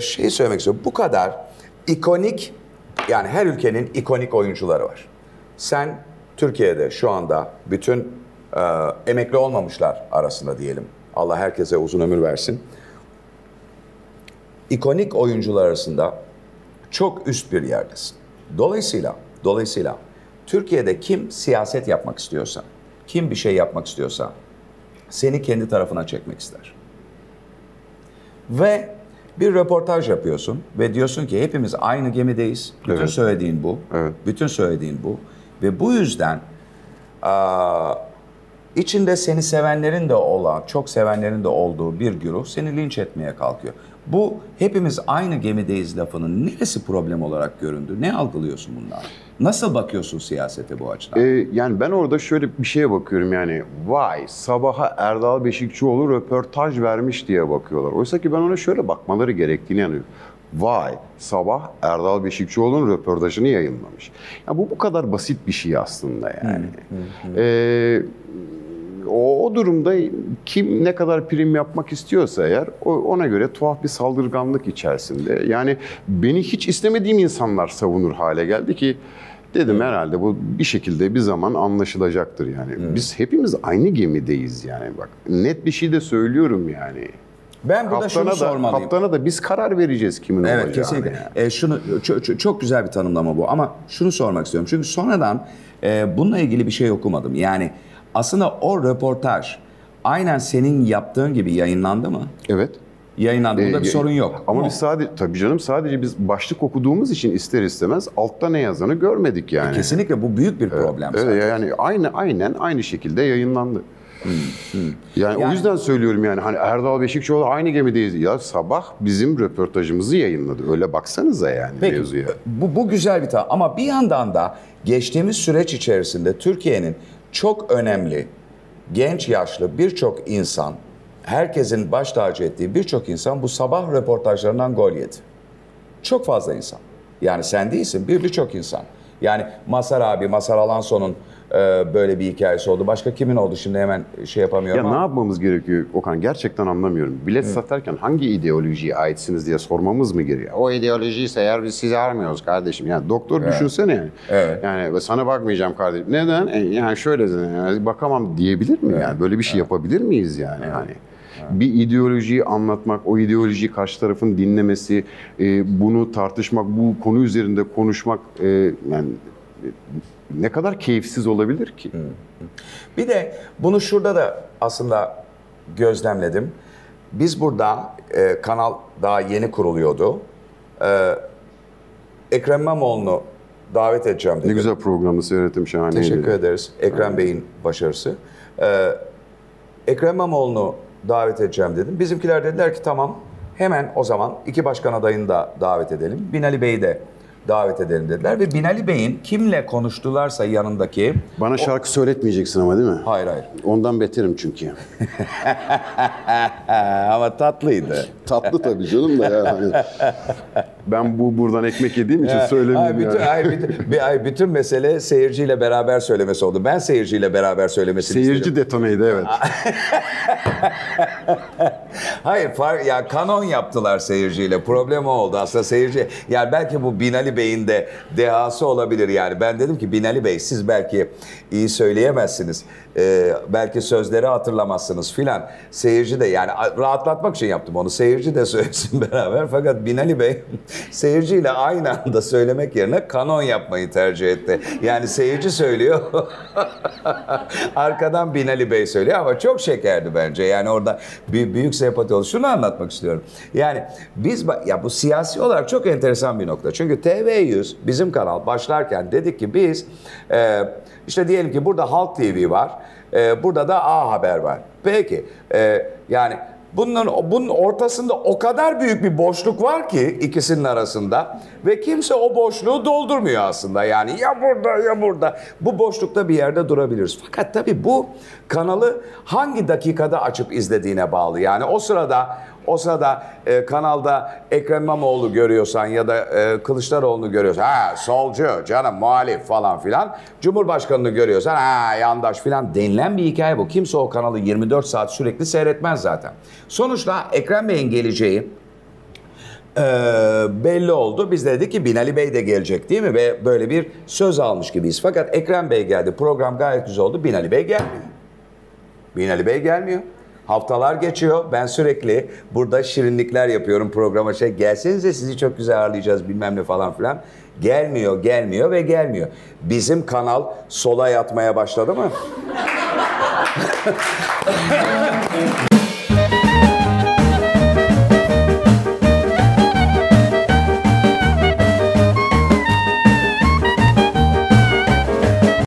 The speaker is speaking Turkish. Şey söylemek istiyorum. Bu kadar ikonik, yani her ülkenin ikonik oyuncuları var. Sen Türkiye'de şu anda bütün emekli olmamışlar arasında diyelim. Allah herkese uzun ömür versin. İkonik oyuncular arasında çok üst bir yerdesin. Dolayısıyla Türkiye'de kim siyaset yapmak istiyorsa, kim bir şey yapmak istiyorsa seni kendi tarafına çekmek ister. Ve bir röportaj yapıyorsun ve diyorsun ki hepimiz aynı gemideyiz. Bütün evet. söylediğin bu. Evet. Bütün söylediğin bu. Ve bu yüzden içinde seni sevenlerin de olan, çok sevenlerin de olduğu bir güruh seni linç etmeye kalkıyor. Bu hepimiz aynı gemideyiz lafının neresi problem olarak göründü? Ne algılıyorsun bundan? Nasıl bakıyorsun siyasete bu açıdan? Yani ben orada şöyle bir şeye bakıyorum yani. Vay, sabaha Erdal Beşikçioğlu röportaj vermiş diye bakıyorlar. Oysa ki ben ona şöyle bakmaları gerektiğini anlıyorum. Vay, sabah Erdal Beşikçioğlu'nun röportajını yayınlamış. Yani bu kadar basit bir şey aslında yani. O durumda kim ne kadar prim yapmak istiyorsa eğer ona göre tuhaf bir saldırganlık içerisinde. Yani beni hiç istemediğim insanlar savunur hale geldi ki dedim herhalde bu bir şekilde bir zaman anlaşılacaktır yani. Biz hepimiz aynı gemideyiz yani, bak net bir şey de söylüyorum yani. Ben burada şunu sormalıyım. Kaptana da biz karar vereceğiz kimin olacağını. Evet kesinlikle. Yani. Çok güzel bir tanımlama bu ama şunu sormak istiyorum. Çünkü sonradan bununla ilgili bir şey okumadım. Yani aslında o röportaj aynen senin yaptığın gibi yayınlandı mı? Evet. Yayınlandı. Burada bir sorun yok. Ama biz sadece, tabii canım, sadece biz başlık okuduğumuz için ister istemez altta ne yazanı görmedik yani. Kesinlikle bu büyük bir problem. Evet, yani aynen aynı şekilde yayınlandı. Yani o yüzden söylüyorum yani hani Erdal Beşikçioğlu aynı gemideyiz ya, sabah bizim röportajımızı yayınladı, öyle baksanıza yani mevzuya. Bu güzel bir tanım ama bir yandan da geçtiğimiz süreç içerisinde Türkiye'nin çok önemli genç yaşlı birçok insan, herkesin baş tacı ettiği birçok insan bu sabah röportajlarından gol yedi. Çok fazla insan, yani sen değilsin, birçok insan. Yani Mazhar Alanso'nun böyle bir hikayesi oldu. Başka kimin oldu şimdi hemen şey yapamıyorum. Ya ama ne yapmamız gerekiyor Okan? Gerçekten anlamıyorum. Bilet satarken hangi ideolojiye aitsiniz diye sormamız mı gerekiyor? O ideolojiyse eğer biz sizi aramıyoruz kardeşim. Yani doktor düşünsene yani. Evet. Yani sana bakmayacağım kardeşim. Neden? Yani şöyle yani bakamam diyebilir mi? Yani böyle bir şey yapabilir miyiz yani? Yani bir ideolojiyi anlatmak, o ideolojiyi karşı tarafın dinlemesi, bunu tartışmak, bu konu üzerinde konuşmak yani ne kadar keyifsiz olabilir ki? Bir de bunu şurada da aslında gözlemledim. Biz burada kanal daha yeni kuruluyordu. Ekrem İmamoğlu'nu davet edeceğim dedi. Ne güzel programı seyrettim, şahaneydi. Teşekkür ederiz. Ekrem Bey'in başarısı. Ekrem İmamoğlu'nu davet edeceğim dedim. Bizimkiler dediler ki tamam, hemen o zaman iki başkan adayını da davet edelim. Binali Bey'i de davet edelim dediler ve Binali Bey'in kimle konuştularsa yanındaki... Bana şarkı söyletmeyeceksin ama değil mi? Hayır hayır. Ondan beterim çünkü. Ama tatlıydı. Tatlı tabii canım da yani. Ben buradan ekmek yediğim için söylemiyorum yani. Bütün mesele seyirciyle beraber söylemesi oldu. Ben seyirciyle beraber söylemesini istedim. Seyirci detoneydi, evet. Hayır, ya kanon yaptılar seyirciyle. Problem oldu aslında seyirci. Yani belki bu Binali Bey'in de dehası olabilir yani. Ben dedim ki Binali Bey siz belki iyi söyleyemezsiniz. Belki sözleri hatırlamazsınız filan. Seyirci de yani rahatlatmak için yaptım onu. Seyirci de söylesin beraber. Fakat Binali Bey seyirciyle aynı anda söylemek yerine kanon yapmayı tercih etti. Yani seyirci söylüyor. Arkadan Binali Bey söylüyor ama çok şekerdi bence. Yani orada büyük sempati oldu. Şunu anlatmak istiyorum. Yani biz ya bu siyasi olarak çok enteresan bir nokta. Çünkü TV100 bizim kanal başlarken dedik ki biz işte diyelim ki burada Halk TV var. Burada da A Haber var. Peki yani bunun ortasında o kadar büyük bir boşluk var ki ikisinin arasında ve kimse o boşluğu doldurmuyor aslında. Yani ya burada ya burada. Bu boşlukta bir yerde durabiliriz. Fakat tabii bu kanalı hangi dakikada açıp izlediğine bağlı. Yani o sırada kanalda Ekrem İmamoğlu görüyorsan ya da Kılıçdaroğlu'nu görüyorsan solcu canım muhalif falan filan, Cumhurbaşkanı'nı görüyorsan yandaş filan denilen bir hikaye bu. Kimse o kanalı 24 saat sürekli seyretmez zaten. Sonuçta Ekrem Bey'in geleceği belli oldu. Biz de dedik ki Binali Bey de gelecek değil mi? Ve böyle bir söz almış gibiyiz. Fakat Ekrem Bey geldi. Program gayet güzel oldu. Binali Bey gelmiyor. Binali Bey gelmiyor. Haftalar geçiyor. Ben sürekli burada şirinlikler yapıyorum programa. Şey, gelsenize sizi çok güzel ağırlayacağız bilmem ne falan filan. Gelmiyor, gelmiyor ve gelmiyor. Bizim kanal sola yatmaya başladı mı?